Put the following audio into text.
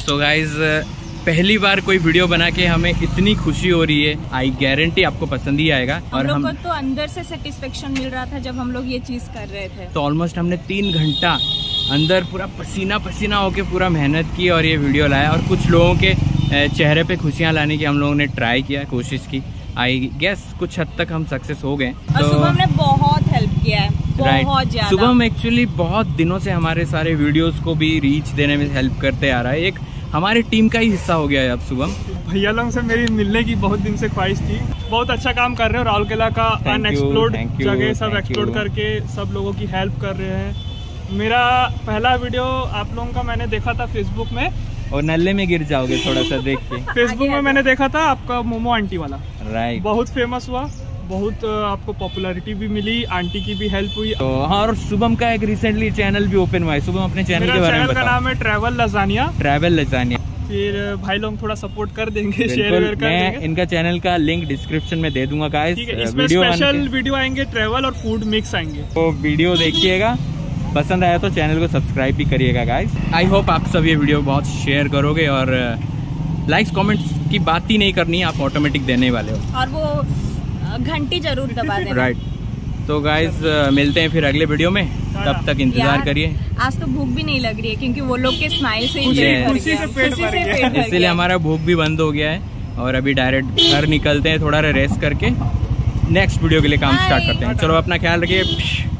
So guys पहली बार कोई video बना के हमें इतनी खुशी हो रही है, आई गारंटी आपको पसंद ही आएगा। और हम लोग को तो अंदर से सेटिस्फेक्शन मिल रहा था जब हम लोग ये चीज कर रहे थे। तो ऑलमोस्ट हमने 3 घंटा अंदर पूरा पसीना पसीना होके पूरा मेहनत की और ये वीडियो लाया, और कुछ लोगों के चेहरे पे खुशियाँ लाने की हम लोगों ने ट्राई किया, कोशिश की। आई गेस कुछ हद तक हम सक्सेस हो गए। तो शुभम ने बहुत हेल्प किया है, बहुत ज्यादा। शुभम एक्चुअली बहुत दिनों से हमारे सारे वीडियोस को भी रीच देने में हेल्प करते आ रहा है, एक हमारी टीम का ही हिस्सा हो गया है अब शुभम। भैया लोग से मेरी मिलने की बहुत दिन से ख्वाहिश थी। बहुत अच्छा काम कर रहे हो, राउरकेला का अनएक्सप्लोर्ड जगह सब एक्सप्लोर करके सब लोगों की हेल्प कर रहे हैं। मेरा पहला वीडियो आप लोगों का मैंने देखा था फेसबुक में, और नल्ले में गिर जाओगे थोड़ा सा देख के। फेसबुक में मैंने देखा था आपका मोमो आंटी वाला, राइट, बहुत फेमस हुआ, बहुत आपको पॉपुलैरिटी भी मिली, आंटी की भी हेल्प हुई। तो हाँ, और शुभम का एक रिसेंटली चैनल भी ओपन हुआ है। शुभम अपने चैनल के बारे में बताओ। मेरा चैनल का नाम है ट्रैवल लजानिया। Travel lasagne. फिर भाई लोग थोड़ा सपोर्ट कर देंगे, शेयर कर देंगे। इनका चैनल का लिंक डिस्क्रिप्शन में दे दूंगा गाइस। इसमें स्पेशल वीडियो आएंगे, ट्रैवल और फूड मिक्स आएंगे, तो वीडियो देखिएगा। पसंद आया तो चैनल को सब्सक्राइब भी करिएगा गाइस। आई होप आप सब ये वीडियो बहुत शेयर करोगे, और लाइक्स कमेंट्स की बात ही नहीं करनी, आप ऑटोमेटिक देने वाले हो, और वो घंटी जरूर दबा देना। राइट, तो गाइज मिलते हैं फिर अगले वीडियो में, तब तक इंतजार करिए। आज तो भूख भी नहीं लग रही है क्योंकि वो लोग के स्माइल से ही, इसीलिए हमारा भूख भी बंद हो गया है। और अभी डायरेक्ट घर निकलते हैं, थोड़ा रेस्ट करके नेक्स्ट वीडियो के लिए काम स्टार्ट करते हैं। चलो अपना ख्याल रखिए।